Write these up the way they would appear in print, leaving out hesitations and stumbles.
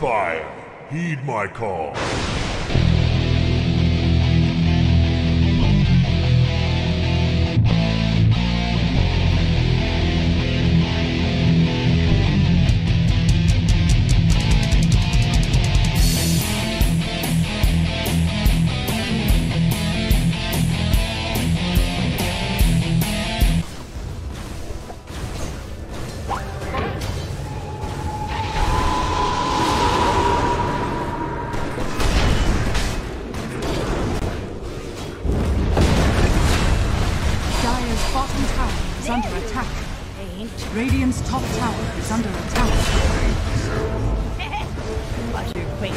fire. Heed my call. Radiant's top tower is under attack. What a quaint.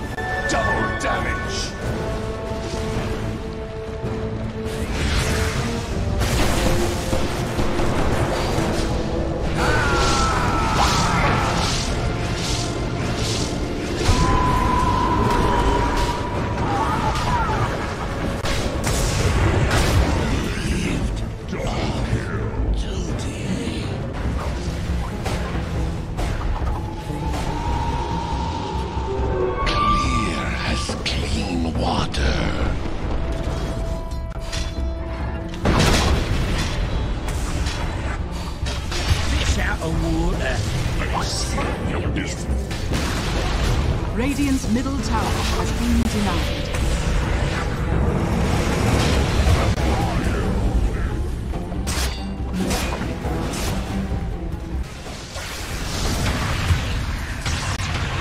Double damage! Radiant's middle tower has been denied. Radiant's middle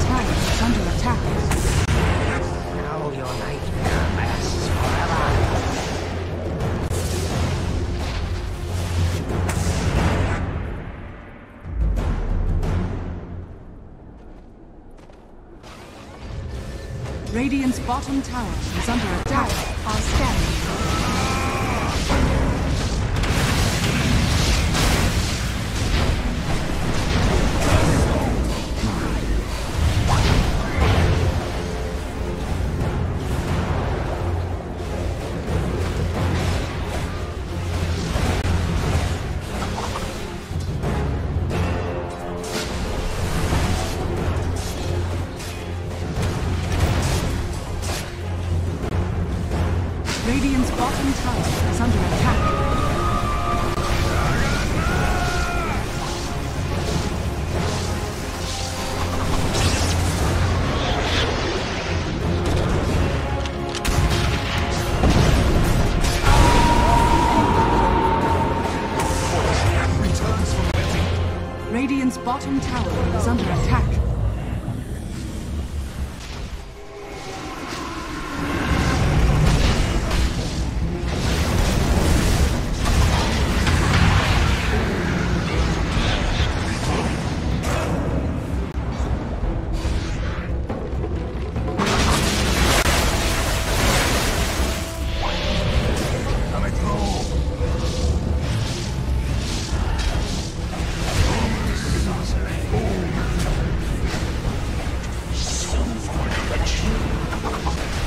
tower is under attack. Now your nightmare lasts forever. Radiant's bottom tower is under attack. Our Radiant's bottom tower is under attack. Radiant's bottom tower is under attack. Radiant's middle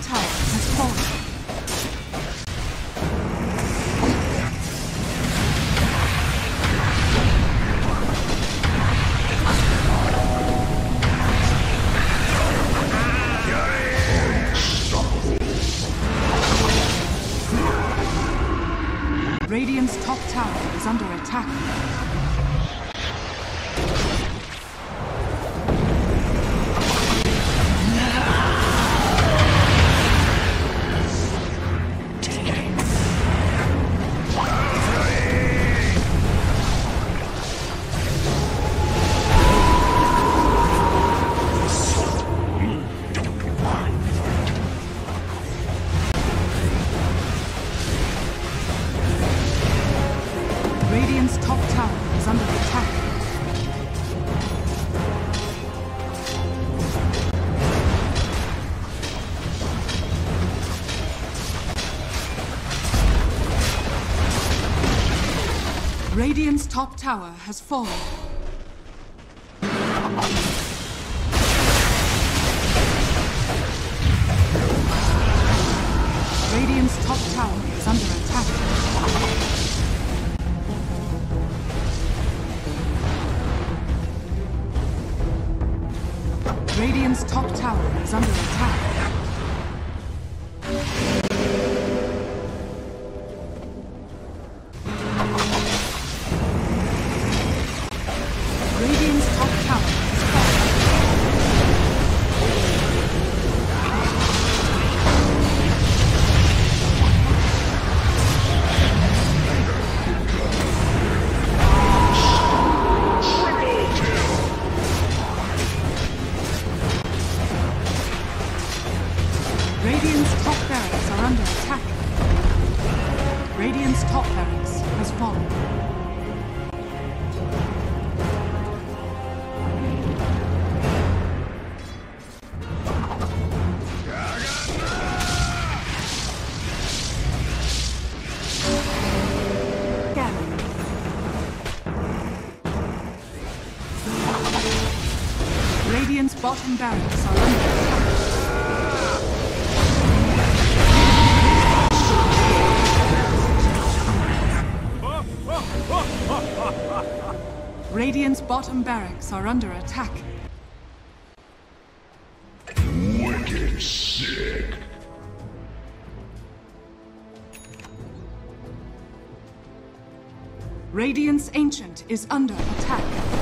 tower is under attack. Radiant's middle tower has fallen. Radiant's top tower is under attack. Radiant's top tower has fallen. Radiant's top tower is under attack. Radiant's top tower is under attack. Radiant's bottom barracks are under attack. Radiant's bottom barracks are under attack. Wicked sick. Radiant's Ancient is under attack.